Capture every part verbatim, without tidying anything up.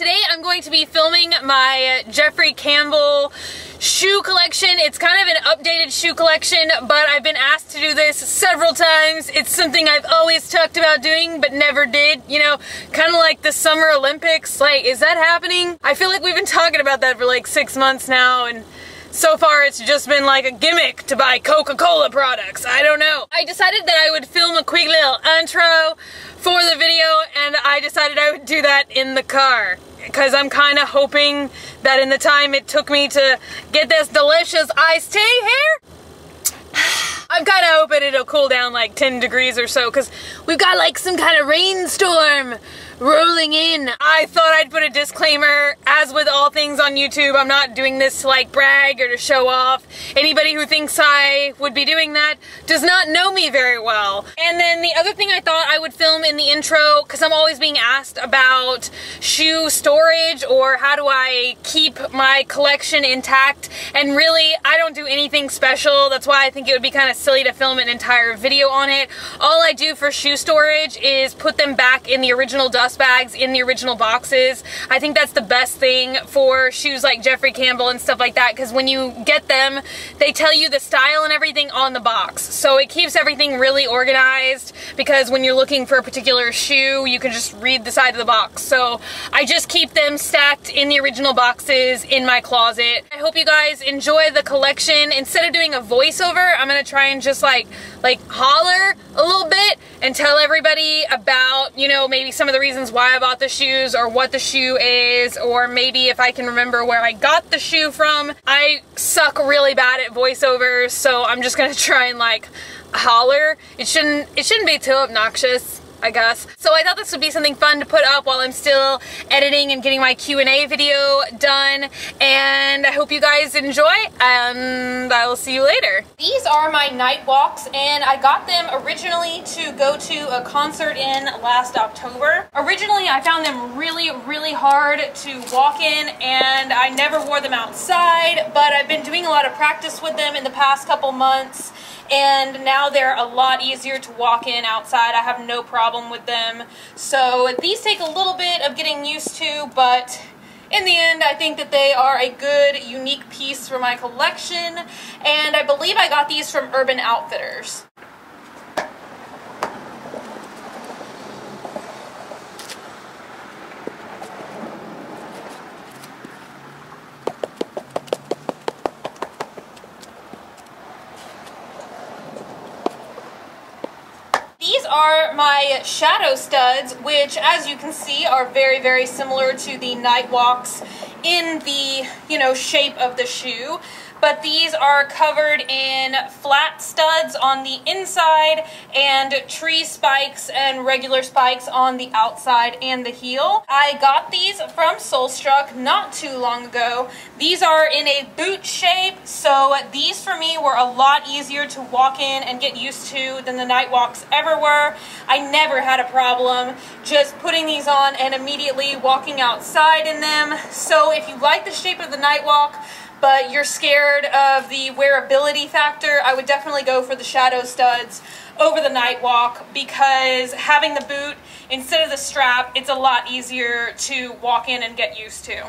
Today I'm going to be filming my Jeffrey Campbell shoe collection. It's kind of an updated shoe collection, but I've been asked to do this several times. It's something I've always talked about doing, but never did. You know, kind of like the Summer Olympics. Like, is that happening? I feel like we've been talking about that for like six months now, and so far it's just been like a gimmick to buy Coca-Cola products. I don't know. I decided that I would film a quick little intro for the video, and I decided I would do that in the car, because I'm kind of hoping that in the time it took me to get this delicious iced tea here, I'm kind of hoping it'll cool down like ten degrees or so, because we've got like some kind of rainstorm rolling in. I thought I'd put a disclaimer. As with all things on YouTube, I'm not doing this to like brag or to show off. Anybody who thinks I would be doing that does not know me very well. And then the other thing I thought I would film in the intro, because I'm always being asked about shoe storage or how do I keep my collection intact, and really I don't do anything special. That's why I think it would be kind of silly to film an entire video on it. All I do for shoe storage is put them back in the original dust bags in the original boxes. I think that's the best thing for shoes like Jeffrey Campbell and stuff like that, because when you get them, they tell you the style and everything on the box. So it keeps everything really organized, because when you're looking for a particular shoe, you can just read the side of the box. So I just keep them stacked in the original boxes in my closet. I hope you guys enjoy the collection. Instead of doing a voiceover, I'm gonna try and just like like holler a little bit and tell everybody about, you know, maybe some of the reasons why I bought the shoes, or what the shoe is, or maybe if I can remember where I got the shoe from. I suck really bad at voiceovers, so I'm just gonna try and like holler. It shouldn't it shouldn't be too obnoxious, I guess. So I thought this would be something fun to put up while I'm still editing and getting my Q and A video done, and I hope you guys enjoy, and I will see you later. These are my night walks, and I got them originally to go to a concert in last October. Originally I found them really, really hard to walk in, and I never wore them outside, but I've been doing a lot of practice with them in the past couple months, and now they're a lot easier to walk in outside. I have no problem with them. So these take a little bit of getting used to, but in the end I think that they are a good, unique piece for my collection, and I believe I got these from Urban Outfitters. Are my shadow studs, which as you can see are very, very similar to the night walks in the, you know, shape of the shoe, but these are covered in flat studs on the inside and tree spikes and regular spikes on the outside and the heel. I got these from Soulstruck not too long ago. These are in a boot shape, so these for me were a lot easier to walk in and get used to than the night walks ever were. I never had a problem just putting these on and immediately walking outside in them. So if you like the shape of the night walk, but you're scared of the wearability factor, I would definitely go for the shadow studs over the night walk, because having the boot instead of the strap, it's a lot easier to walk in and get used to.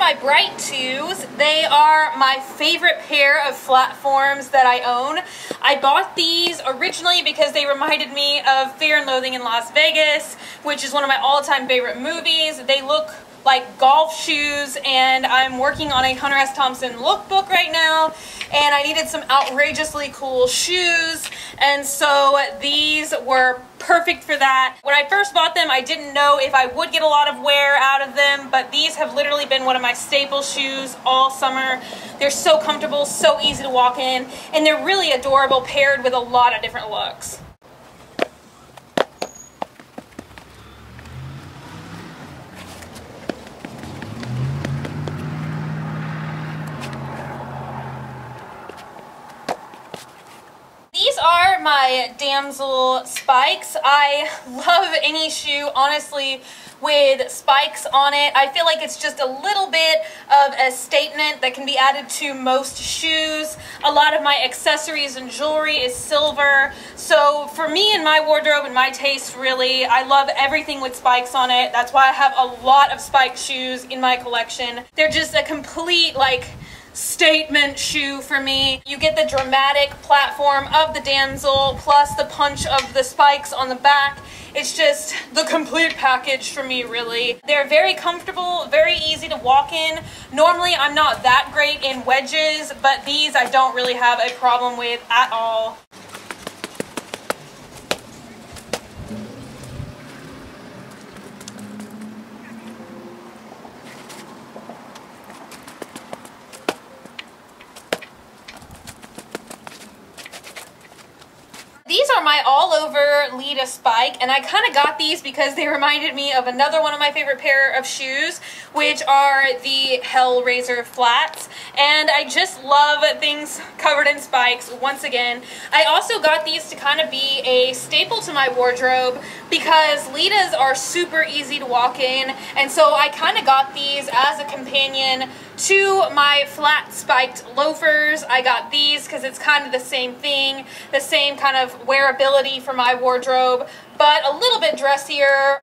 My bright twos. They are my favorite pair of flat forms that I own. I bought these originally because they reminded me of Fear and Loathing in Las Vegas, which is one of my all-time favorite movies. They look like golf shoes, and I'm working on a Hunter S. Thompson lookbook right now, and I needed some outrageously cool shoes, and so these were perfect for that. When I first bought them, I didn't know if I would get a lot of wear out of them, but these have literally been one of my staple shoes all summer. They're so comfortable, so easy to walk in, and they're really adorable paired with a lot of different looks. My damsel spikes. I love any shoe, honestly, with spikes on it. I feel like it's just a little bit of a statement that can be added to most shoes. A lot of my accessories and jewelry is silver. So for me and my wardrobe and my taste, really, I love everything with spikes on it. That's why I have a lot of spike shoes in my collection. They're just a complete, like, statement shoe for me. You get the dramatic platform of the damsel plus the punch of the spikes on the back. It's just the complete package for me, really. They're very comfortable, very easy to walk in. Normally, I'm not that great in wedges, but these I don't really have a problem with at all. These are my all-over Lita spike, and I kind of got these because they reminded me of another one of my favorite pair of shoes, which are the Hellraiser flats, and I just love things covered in spikes once again. I also got these to kind of be a staple to my wardrobe because Litas are super easy to walk in, and so I kind of got these as a companion to my flat spiked loafers. I got these because it's kind of the same thing, the same kind of wearability for my wardrobe, but a little bit dressier.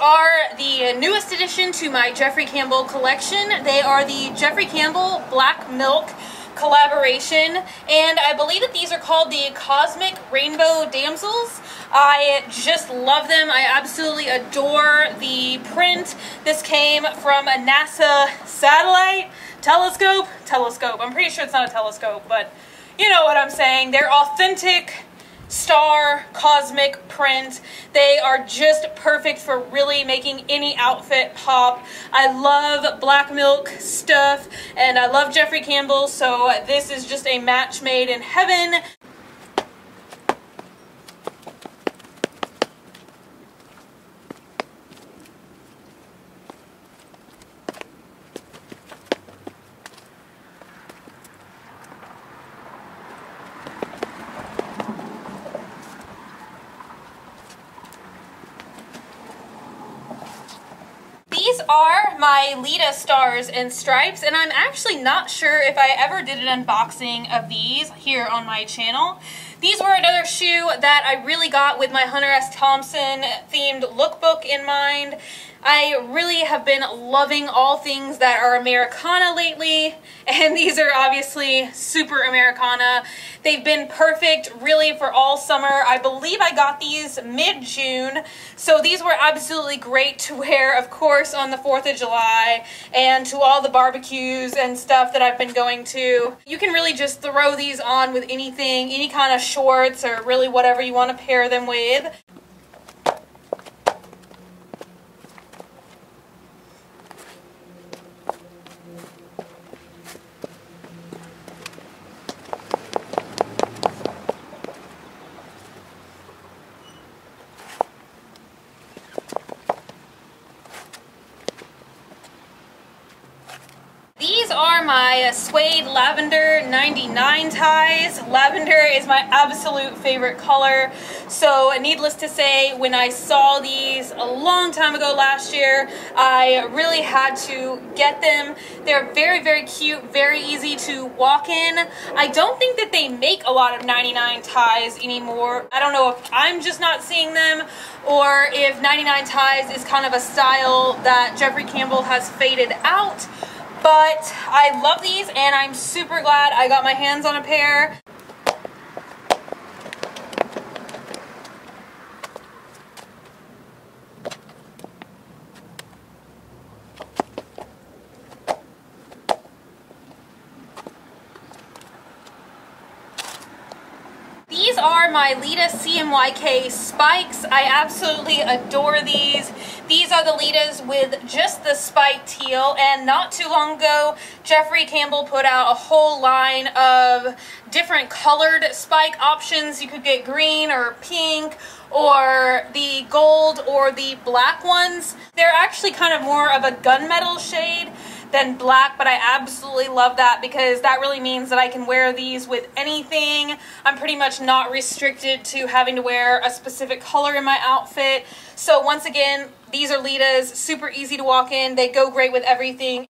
Are the newest addition to my Jeffrey Campbell collection. They are the Jeffrey Campbell Black Milk collaboration, and I believe that these are called the Cosmic Rainbow Damsels. I just love them. I absolutely adore the print. This came from a NASA satellite telescope telescope. I'm pretty sure it's not a telescope, but you know what I'm saying. They're authentic star cosmic print. They are just perfect for really making any outfit pop. I love Black Milk stuff, and I love Jeffrey Campbell, so this is just a match made in heaven. Are my Lita Stars and Stripes, and I'm actually not sure if I ever did an unboxing of these here on my channel. These were another shoe that I really got with my Hunter S. Thompson themed lookbook in mind. I really have been loving all things that are Americana lately, and these are obviously super Americana. They've been perfect really for all summer. I believe I got these mid-June, so these were absolutely great to wear, of course, on the fourth of July and to all the barbecues and stuff that I've been going to. You can really just throw these on with anything, any kind of shorts or really whatever you want to pair them with. My suede lavender ninety-nine ties. Lavender is my absolute favorite color, so needless to say, when I saw these a long time ago last year, I really had to get them. They're very, very cute, very easy to walk in. I don't think that they make a lot of ninety-nine ties anymore. I don't know if I'm just not seeing them or if ninety-nine ties is kind of a style that Jeffrey Campbell has faded out. But I love these, and I'm super glad I got my hands on a pair. These are my Lita C M Y K spikes. I absolutely adore these. These are the Litas with just the spike teal, and not too long ago, Jeffrey Campbell put out a whole line of different colored spike options. You could get green or pink or the gold or the black ones. They're actually kind of more of a gunmetal shade than black, but I absolutely love that because that really means that I can wear these with anything. I'm pretty much not restricted to having to wear a specific color in my outfit. So once again, these are Litas, super easy to walk in. They go great with everything.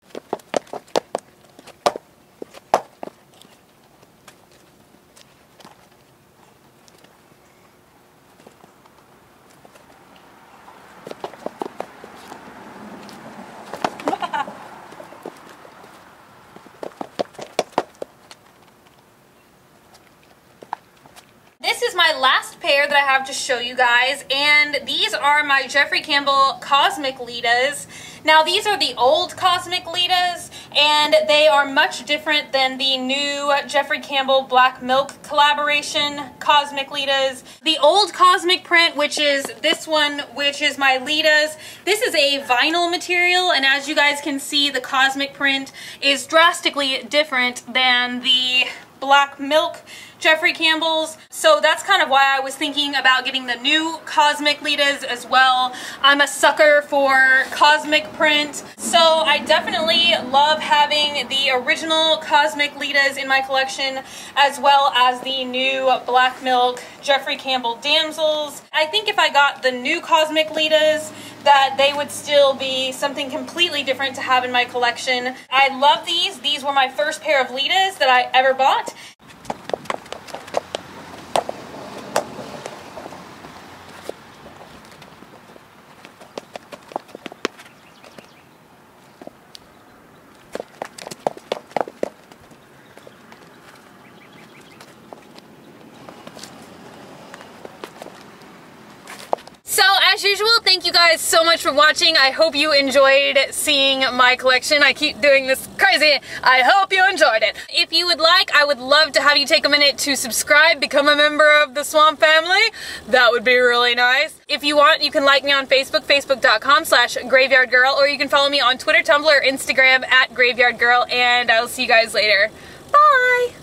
My last pair that I have to show you guys, and these are my Jeffrey Campbell Cosmic Litas. Now these are the old Cosmic Litas, and they are much different than the new Jeffrey Campbell Black Milk collaboration Cosmic Litas. The old Cosmic print, which is this one, which is my Litas, this is a vinyl material, and as you guys can see, the Cosmic print is drastically different than the Black Milk Jeffrey Campbell's. So that's kind of why I was thinking about getting the new Cosmic Litas as well. I'm a sucker for Cosmic print, so I definitely love having the original Cosmic Litas in my collection as well as the new Black Milk Jeffrey Campbell Damsels. I think if I got the new Cosmic Litas, that they would still be something completely different to have in my collection. I love these. These were my first pair of Litas that I ever bought. As usual, thank you guys so much for watching. I hope you enjoyed seeing my collection. I keep doing this crazy. I hope you enjoyed it. If you would like, I would love to have you take a minute to subscribe, become a member of the Swamp Family. That would be really nice. If you want, you can like me on Facebook, facebook dot com slash graveyard girl, or you can follow me on Twitter, Tumblr, or Instagram at graveyard girl, and I'll see you guys later. Bye!